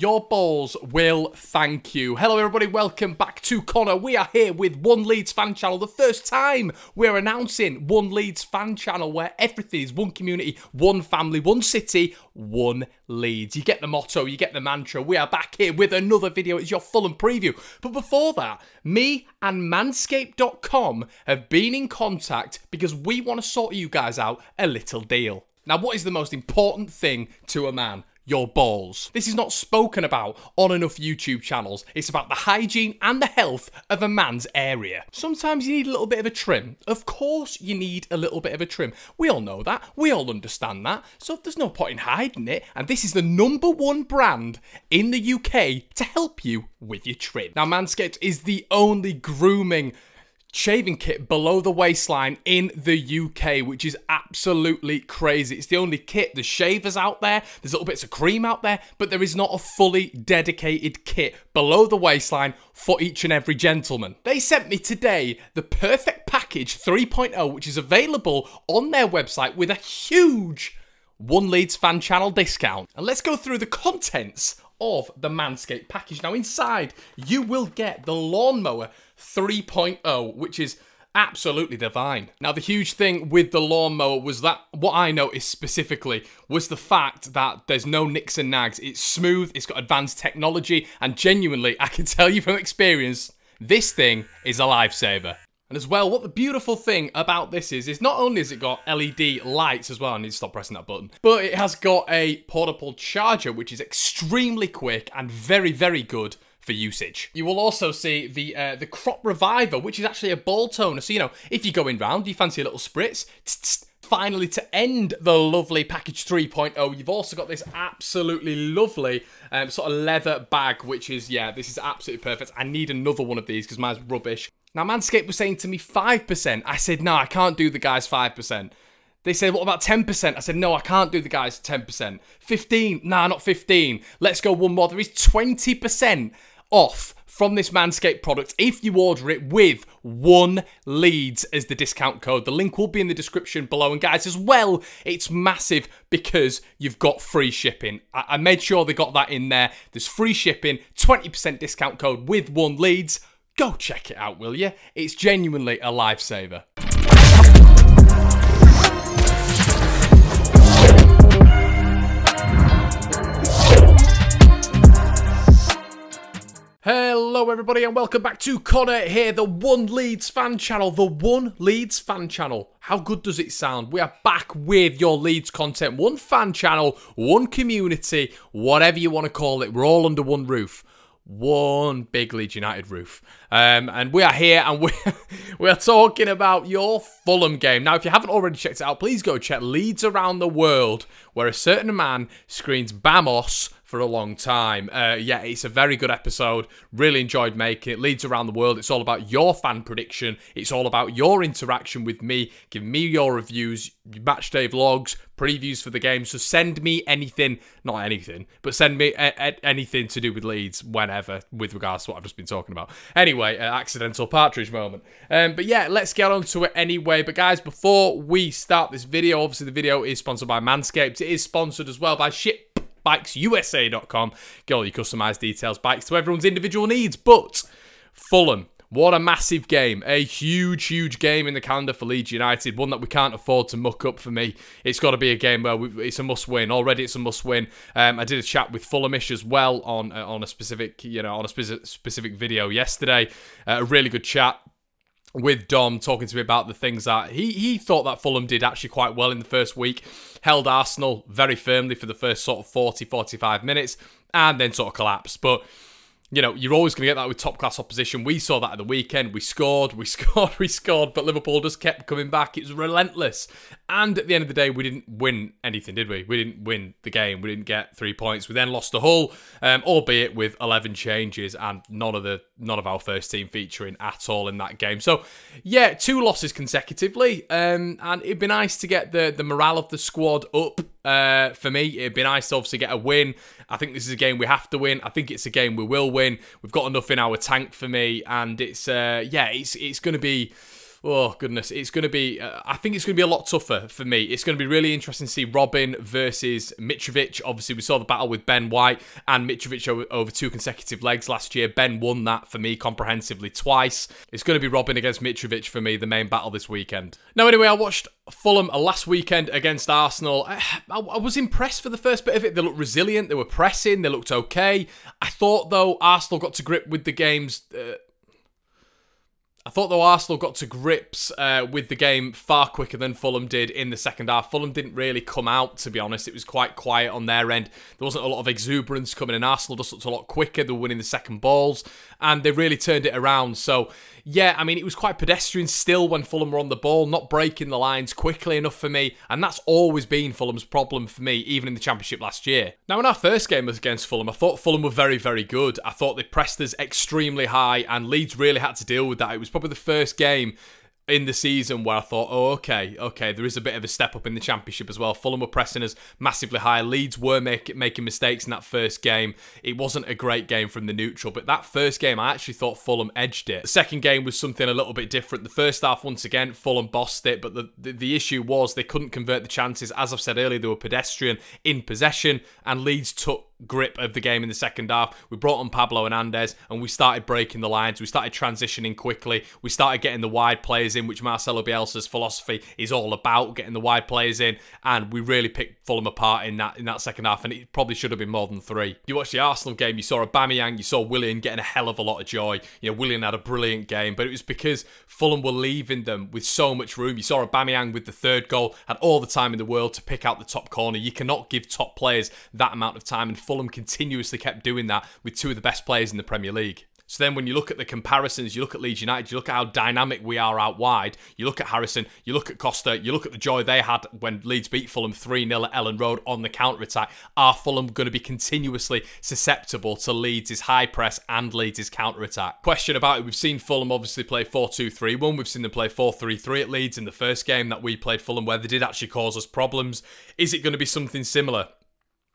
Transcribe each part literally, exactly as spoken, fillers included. Your balls will thank you. Hello everybody, welcome back to Connor. We are here with One Leeds Fan Channel. The first time we're announcing One Leeds Fan Channel, where everything is one community, one family, one city, one Leeds. You get the motto, you get the mantra. We are back here with another video. It's your Fulham preview. But before that, me and Manscaped dot com have been in contact because we want to sort you guys out a little deal. Now, what is the most important thing to a man? Your balls. This is not spoken about on enough YouTube channels. It's about the hygiene and the health of a man's area. Sometimes you need a little bit of a trim. Of course you need a little bit of a trim. We all know that. We all understand that. So there's no point in hiding it. And this is the number one brand in the U K to help you with your trim. Now, Manscaped is the only grooming shaving kit below the waistline in the U K, which is absolutely crazy. It's the only kit. There's shavers out there, there's little bits of cream out there, but there is not a fully dedicated kit below the waistline for each and every gentleman. They sent me today the Perfect Package three point oh, which is available on their website with a huge One Leeds Fan Channel discount. And let's go through the contents of the Manscaped package. Now, inside you will get the Lawnmower three point oh, which is absolutely divine. Now, the huge thing with the Lawnmower was that, what I noticed specifically, was the fact that there's no nicks and nags. It's smooth, it's got advanced technology, and genuinely, I can tell you from experience, this thing is a lifesaver. And as well, what the beautiful thing about this is, is not only has it got L E D lights as well, I need to stop pressing that button, but it has got a portable charger, which is extremely quick and very, very good for usage. You will also see the uh, the Crop Reviver, which is actually a ball toner. So, you know, if you're going round, you fancy a little spritz. Tss, tss. Finally, to end the lovely package three point oh, you've also got this absolutely lovely um, sort of leather bag, which is, yeah, this is absolutely perfect. I need another one of these because mine's rubbish. Now, Manscaped was saying to me five percent. I said, no, I can't do the guys five percent. They said, what about ten percent? I said, no, I can't do the guys ten percent. fifteen? Nah, not fifteen. Let's go one more. There is twenty percent off from this Manscaped product if you order it with One Leeds as the discount code. The link will be in the description below. And guys, as well, it's massive because you've got free shipping. I, I made sure they got that in there. There's free shipping, twenty percent discount code with One Leeds. Go check it out, will you? It's genuinely a lifesaver. Hello everybody and welcome back to Connor here, the One Leeds Fan Channel, the One Leeds Fan Channel. How good does it sound? We are back with your Leeds content. One fan channel, one community, whatever you want to call it. We're all under one roof. One big Leeds United roof. Um, and we are here and we we are talking about your Fulham game. Now, if you haven't already checked it out, please go check Leeds Around the World, where a certain man screens Bamos for a long time. Uh, yeah, it's a very good episode. Really enjoyed making it. Leeds Around the World. It's all about your fan prediction. It's all about your interaction with me. Give me your reviews, match day vlogs, previews for the game. So send me anything, not anything, but send me a a anything to do with Leeds whenever, with regards to what I've just been talking about. Anyway, uh, accidental partridge moment. Um, but yeah, let's get on to it anyway. But guys, before we start this video, obviously the video is sponsored by Manscaped. It is sponsored as well by Ship Bikes U S A dot com. Get all your customized details, bikes to everyone's individual needs. But Fulham, what a massive game. A huge, huge game in the calendar for Leeds United. One that we can't afford to muck up for me. It's got to be a game where we, it's a must-win. Already it's a must-win. Um, I did a chat with Fulhamish as well on uh, on a specific, you know, on a specific, specific video yesterday. Uh, a really good chat with Dom, talking to me about the things that he, he thought that Fulham did actually quite well in the first week. Held Arsenal very firmly for the first sort of forty, forty-five minutes and then sort of collapsed. But, you know, you're always going to get that with top-class opposition. We saw that at the weekend. We scored, we scored, we scored, but Liverpool just kept coming back. It was relentless. And at the end of the day, we didn't win anything, did we? We didn't win the game. We didn't get three points. We then lost to Hull, um, albeit with eleven changes and none of the none of our first team featuring at all in that game. So, yeah, two losses consecutively, um, and it'd be nice to get the, the morale of the squad up. Uh, for me, it'd be nice to obviously get a win. I think this is a game we have to win. I think it's a game we will win. We've got enough in our tank for me, and it's uh, yeah, it's it's going to be oh goodness, it's going to be, uh, I think it's going to be a lot tougher for me. It's going to be really interesting to see Robin versus Mitrovic. Obviously, we saw the battle with Ben White and Mitrovic over, over two consecutive legs last year. Ben won that for me comprehensively twice. It's going to be Robin against Mitrovic for me, the main battle this weekend. Now, anyway, I watched Fulham last weekend against Arsenal. I, I, I was impressed for the first bit of it. They looked resilient, they were pressing, they looked okay. I thought, though, Arsenal got to grip with the game's... Uh, I thought, though, Arsenal got to grips uh, with the game far quicker than Fulham did in the second half. Fulham didn't really come out, to be honest. It was quite quiet on their end. There wasn't a lot of exuberance coming in. Arsenal just looked a lot quicker. They were winning the second balls, and they really turned it around. So, yeah, I mean, it was quite pedestrian still when Fulham were on the ball, not breaking the lines quickly enough for me, and that's always been Fulham's problem for me, even in the Championship last year. Now, in our first game against Fulham, I thought Fulham were very, very good. I thought they pressed us extremely high, and Leeds really had to deal with that. It was probably the first game in the season where I thought, oh, okay, okay, there is a bit of a step up in the Championship as well. Fulham were pressing us massively high. Leeds were make, making mistakes in that first game. It wasn't a great game from the neutral, but that first game, I actually thought Fulham edged it. The second game was something a little bit different. The first half, once again, Fulham bossed it, but the, the, the issue was they couldn't convert the chances. As I've said earlier, they were pedestrian in possession, and Leeds took grip of the game in the second half. We brought on Pablo Hernandez and we started breaking the lines. We started transitioning quickly. We started getting the wide players in, which Marcelo Bielsa's philosophy is all about, getting the wide players in, and we really picked Fulham apart in that in that second half, and it probably should have been more than three. You watched the Arsenal game, you saw Aubameyang, you saw Willian getting a hell of a lot of joy. You know, Willian had a brilliant game, but it was because Fulham were leaving them with so much room. You saw Aubameyang with the third goal, had all the time in the world to pick out the top corner. You cannot give top players that amount of time, and Fulham continuously kept doing that with two of the best players in the Premier League. So then when you look at the comparisons, you look at Leeds United, you look at how dynamic we are out wide, you look at Harrison, you look at Costa, you look at the joy they had when Leeds beat Fulham three nil at Ellen Road on the counter-attack. Are Fulham going to be continuously susceptible to Leeds' high press and Leeds' counter-attack? Question about it, we've seen Fulham obviously play four two three one, we've seen them play four three three at Leeds in the first game that we played Fulham, where they did actually cause us problems. Is it going to be something similar?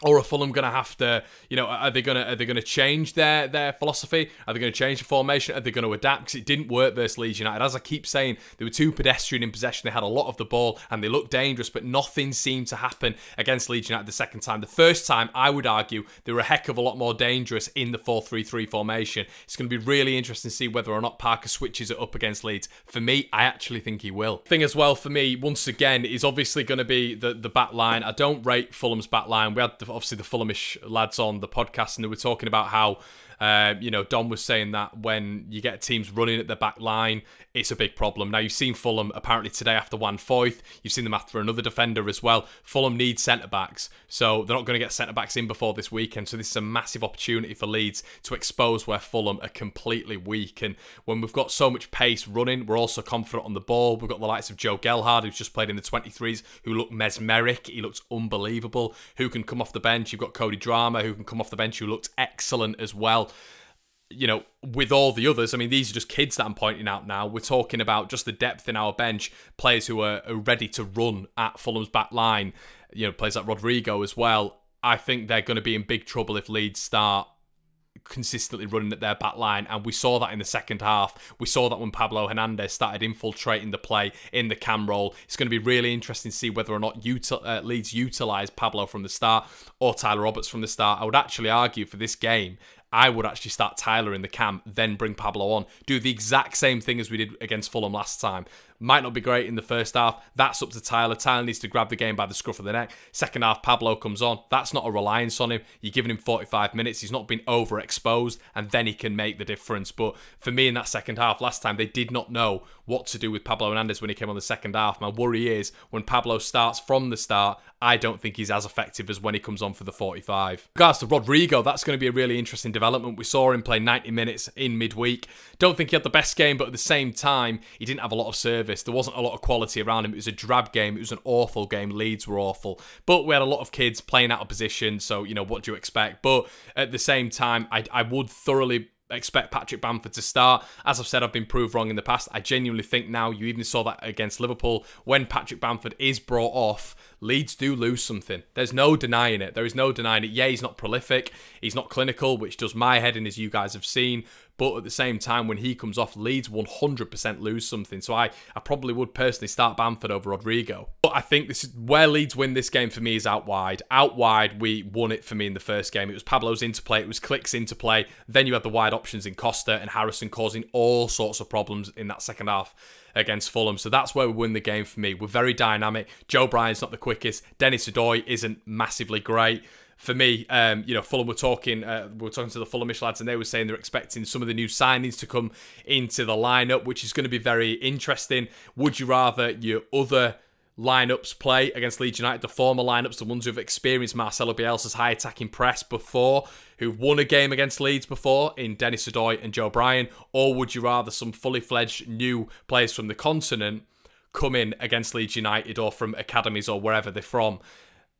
Or are Fulham going to have to, you know, are they going to are they going to change their their philosophy? Are they going to change the formation? Are they going to adapt? Because it didn't work versus Leeds United. As I keep saying, they were too pedestrian in possession. They had a lot of the ball and they looked dangerous, but nothing seemed to happen against Leeds United the second time. The first time, I would argue, they were a heck of a lot more dangerous in the four three three formation. It's going to be really interesting to see whether or not Parker switches it up against Leeds. For me, I actually think he will. Thing as well for me, once again, is obviously going to be the, the back line. I don't rate Fulham's back line. We had the obviously the Fulhamish lads on the podcast, and they were talking about how uh, you know, Don was saying that when you get teams running at the back line, it's a big problem. Now, you've seen Fulham apparently today after Wan Foyth, you've seen them after another defender as well. Fulham need centre-backs, so they're not going to get centre-backs in before this weekend, so this is a massive opportunity for Leeds to expose where Fulham are completely weak. And when we've got so much pace running, we're also confident on the ball. We've got the likes of Joe Gelhard, who's just played in the twenty-threes, who looked mesmeric, he looks unbelievable, who can come off the bench. You've got Cody Drama, who can come off the bench, who looked excellent as well. You know, with all the others, I mean, these are just kids that I'm pointing out now. We're talking about just the depth in our bench, players who are ready to run at Fulham's back line. You know, players like Rodrigo as well. I think they're going to be in big trouble if Leeds start consistently running at their back line, and we saw that in the second half. We saw that when Pablo Hernandez started infiltrating the play in the cam roll. It's going to be really interesting to see whether or not util uh, Leeds utilise Pablo from the start or Tyler Roberts from the start. I would actually argue for this game, I would actually start Tyler in the cam, then bring Pablo on. Do the exact same thing as we did against Fulham last time. Might not be great in the first half. That's up to Tyler. Tyler needs to grab the game by the scruff of the neck. Second half, Pablo comes on. That's not a reliance on him. You're giving him forty-five minutes. He's not been overexposed, and then he can make the difference. But for me, in that second half last time, they did not know what to do with Pablo Hernandez when he came on the second half. My worry is when Pablo starts from the start, I don't think he's as effective as when he comes on for the forty-five. Regards to Rodrigo, that's going to be a really interesting development. We saw him play ninety minutes in midweek. Don't think he had the best game, but at the same time, he didn't have a lot of service. There wasn't a lot of quality around him. It was a drab game. It was an awful game. Leeds were awful. But we had a lot of kids playing out of position, so, you know, what do you expect? But at the same time, I, I would thoroughly expect Patrick Bamford to start. As I've said, I've been proved wrong in the past. I genuinely think now, you even saw that against Liverpool, when Patrick Bamford is brought off, Leeds do lose something. There's no denying it. There is no denying it. Yeah, he's not prolific. He's not clinical, which does my head in, as you guys have seen. But at the same time, when he comes off, Leeds one hundred percent lose something. So I, I probably would personally start Bamford over Rodrigo. But I think this is where Leeds win this game for me is out wide. Out wide, we won it for me in the first game. It was Pablo's interplay. It was Click's interplay. Then you had the wide options in Costa and Harrison causing all sorts of problems in that second half against Fulham. So that's where we win the game for me. We're very dynamic. Joe Bryan's not the quickest. Denis Odoi isn't massively great. For me, um, you know, Fulham were talking, uh, we were talking to the Fulhamish lads, and they were saying they're expecting some of the new signings to come into the lineup, which is going to be very interesting. Would you rather your other lineups play against Leeds United, the former lineups, the ones who've experienced Marcelo Bielsa's high attacking press before, who've won a game against Leeds before in Denis Odoi and Joe Bryan, or would you rather some fully fledged new players from the continent come in against Leeds United or from academies or wherever they're from?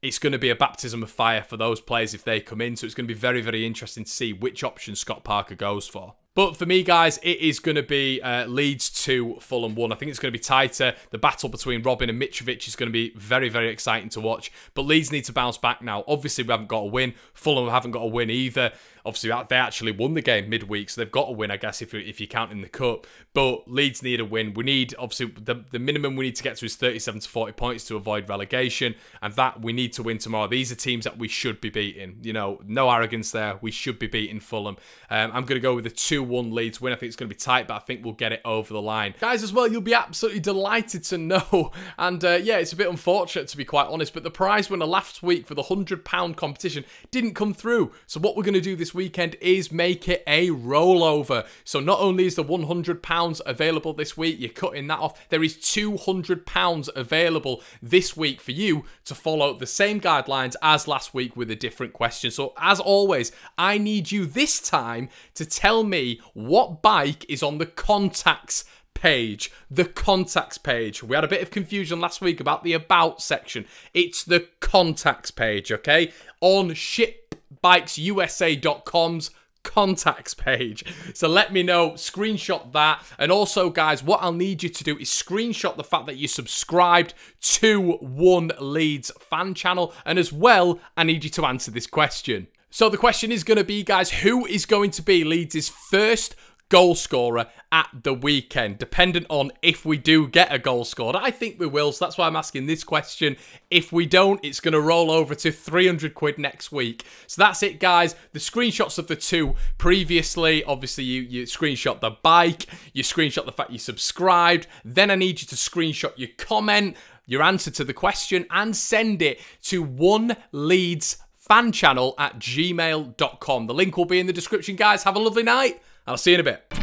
It's going to be a baptism of fire for those players if they come in. So it's going to be very, very interesting to see which option Scott Parker goes for. But for me, guys, it is going to be uh, Leeds two, Fulham one. I think it's going to be tighter. The battle between Robin and Mitrovic is going to be very, very exciting to watch. But Leeds need to bounce back now. Obviously, we haven't got a win. Fulham haven't got a win either. Obviously, they actually won the game midweek, so they've got a win, I guess, if, if you're counting the cup. But Leeds need a win. We need, obviously, the, the minimum we need to get to is thirty-seven to forty points to avoid relegation. And that we need to win tomorrow. These are teams that we should be beating. You know, no arrogance there. We should be beating Fulham. Um, I'm going to go with a two one Leeds win. I think it's going to be tight, but I think we'll get it over the line. Guys, as well, you'll be absolutely delighted to know, and uh, yeah, it's a bit unfortunate to be quite honest, but the prize winner last week for the one hundred pound competition didn't come through. So what we're going to do this weekend is make it a rollover. So not only is the one hundred pounds available this week, you're cutting that off, there is two hundred pounds available this week for you to follow the same guidelines as last week with a different question. So as always, I need you this time to tell me what bike is on the contacts page. The contacts page. We had a bit of confusion last week about the about section. It's the contacts page, okay? On ship bikes U S A dot com's contacts page. So let me know, screenshot that. And also, guys, what I'll need you to do is screenshot the fact that you subscribed to One Leeds Fan Channel. And as well, I need you to answer this question. So the question is going to be, guys, who is going to be Leeds' first goal scorer at the weekend, dependent on if we do get a goal scored? I think we will, so that's why I'm asking this question. If we don't, it's going to roll over to three hundred quid next week. So that's it, guys. The screenshots of the two previously, obviously you, you screenshot the bike, you screenshot the fact you subscribed, then I need you to screenshot your comment, your answer to the question, and send it to one leeds fan channel at gmail dot com. The link will be in the description, guys. Have a lovely night, and I'll see you in a bit.